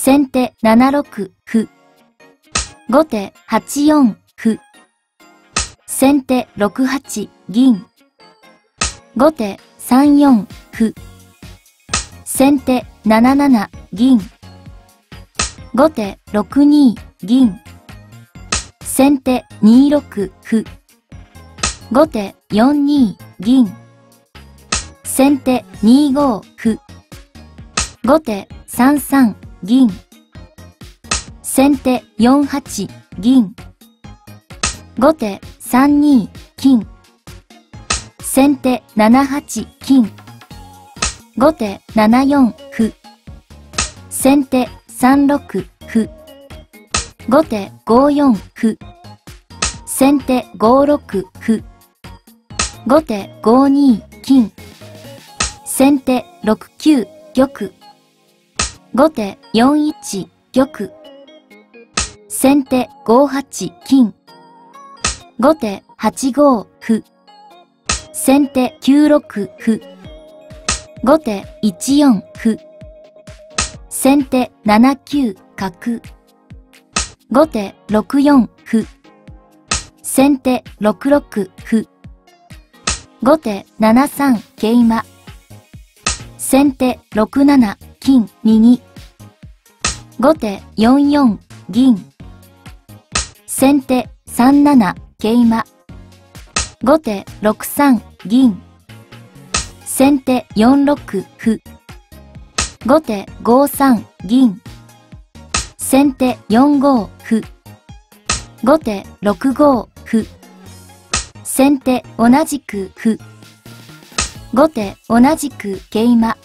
先手7六歩。後手8四歩。先手6八銀。後手3四歩。先手7七銀。後手6二銀。先手2六歩。後手4二銀。先手2五歩。後手3三銀。先手4八銀。後手3二金。先手7八金。後手7四歩。先手3六歩。後手5四歩。先手5六歩。後手5二金。先手6九玉。後手4一玉。先手5八金。後手8五歩。先手9六歩。後手1四歩。先手7九角。後手6四歩。先手6六歩。後手7三桂馬。先手6七金右。後手4四銀。先手3七桂馬。後手6三銀。先手4六歩。後手5三銀。先手4五歩。後手6五歩。先手同じく歩。後手同じく桂馬。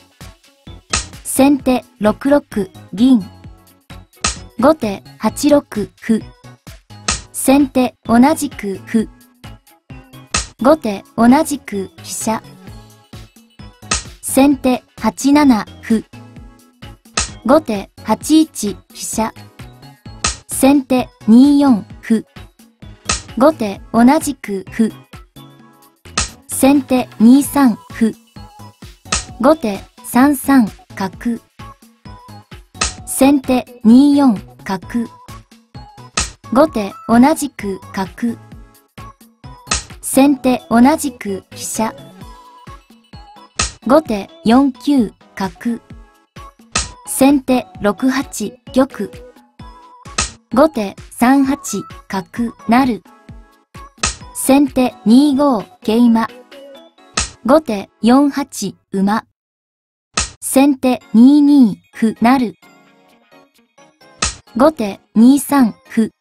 先手6六銀。後手8六歩。先手同じく歩。後手同じく飛車。先手8七歩。後手8一飛車。先手2四歩。後手同じく歩。先手2三歩。後手3三角。先手2四角。後手同じく角。先手同じく飛車。後手4九角。先手6八玉。後手3八角成。先手2五桂馬。後手4八馬。先手2二歩成。後手2三歩。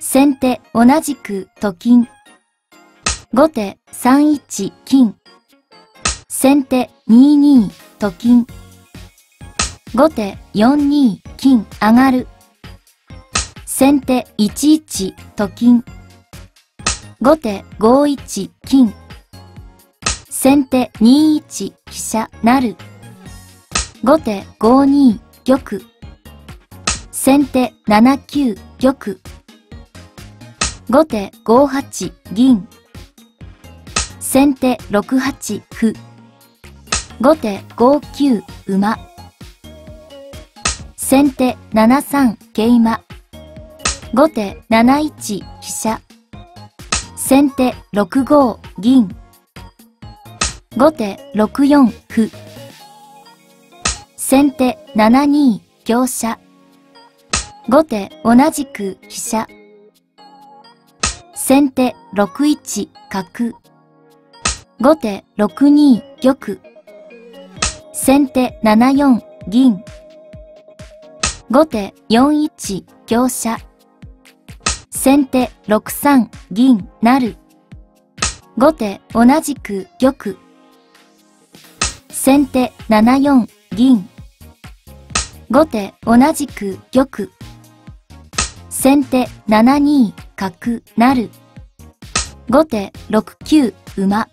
先手同じくと金。後手3一金。先手2二と金。後手4二金上がる。先手1一と金。後手5一金。先手2一飛車なる。後手5二玉。先手7九玉。後手5八銀。先手6八歩。後手5九馬。先手7三桂馬。後手7一飛車。先手6五銀。後手6四歩。先手7二香車。後手同じく飛車。先手6一角。後手6二玉。先手7四銀。後手4一香車。先手6三銀成。後手同じく玉。先手7四銀。後手同じく玉。先手7二角成。後手6九馬。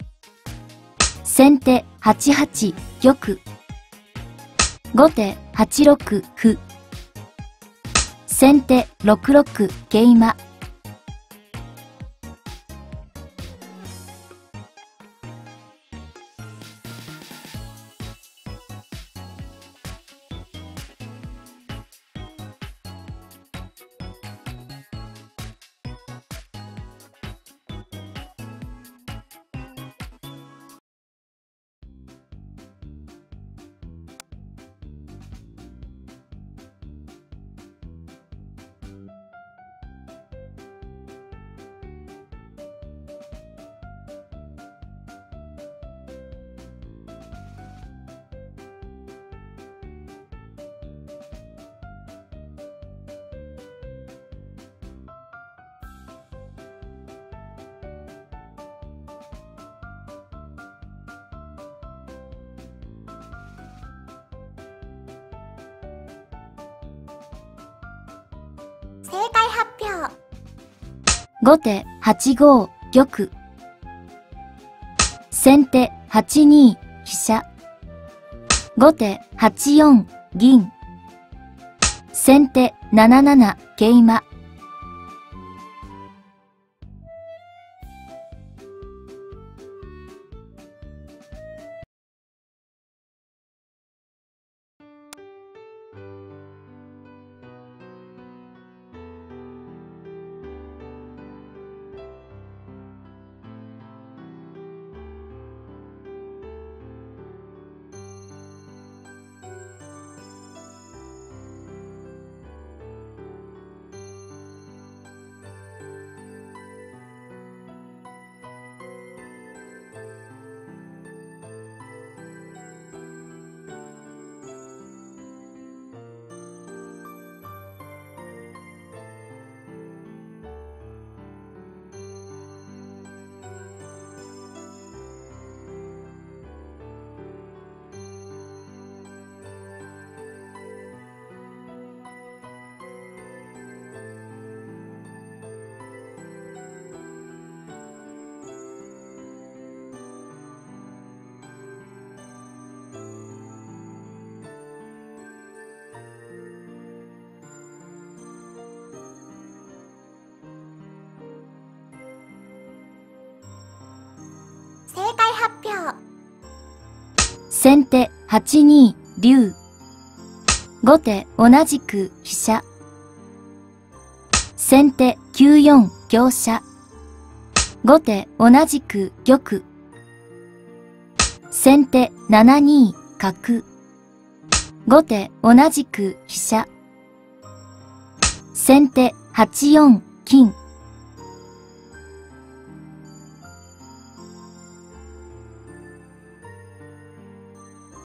先手8八玉。後手8六歩。先手6六桂馬。正解発表。後手8五玉。先手8二飛車。後手8四銀。先手7七桂馬。正解発表。先手8二竜。後手同じく飛車。先手9四香車。後手同じく玉。先手7二角。後手同じく飛車。先手8四金。